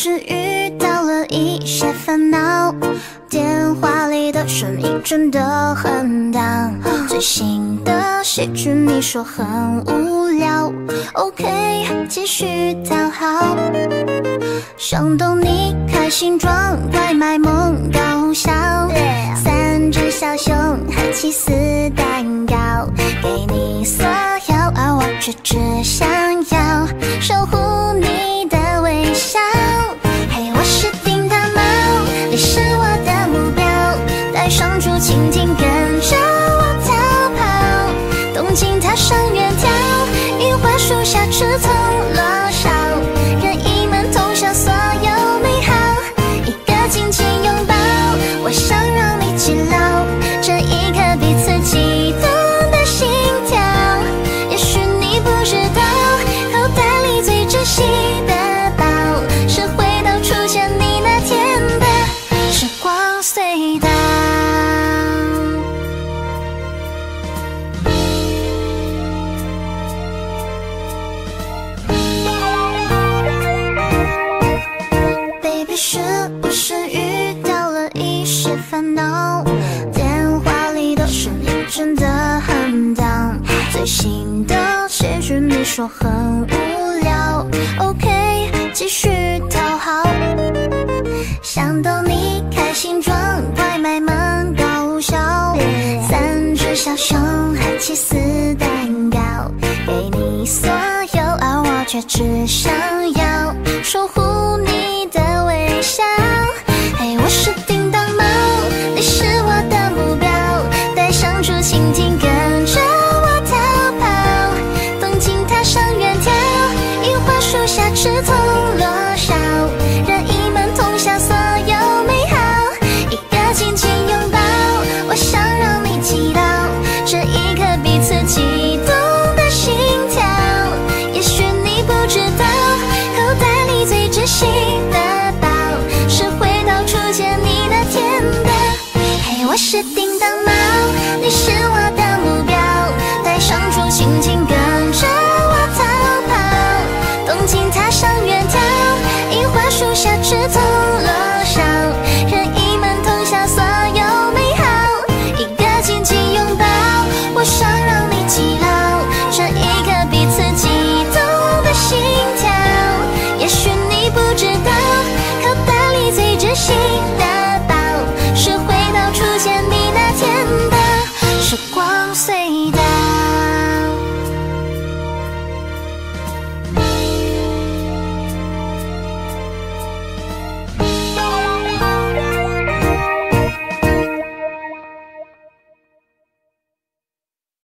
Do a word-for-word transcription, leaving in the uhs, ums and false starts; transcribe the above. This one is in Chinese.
是遇到了一些烦恼，电话里的声音真的很荡。最新的喜剧你说很无聊 ，OK， 继续讨好。想逗你开心，装乖卖萌搞笑， Yeah. 三只小熊和起司蛋糕，给你所有，而我却只想要守护你。 微笑，嘿，我是叮当猫，你是我的目标，带上竹蜻蜓跟着我逃跑，动静踏上远眺，樱花树下吃葱落少，任意门通向所有美好，一个紧紧拥抱，我想让你记牢这一刻彼此激动的心跳，也许你不知道，口袋里最珍惜的。 是不是遇到了一些烦恼？电话里的声音真的很荡。最新的喜剧你说很无聊 ，OK， 继续讨好。想逗你开心装乖卖萌搞笑，三只小熊和起司蛋糕，给你所有，而我却只想要守护你。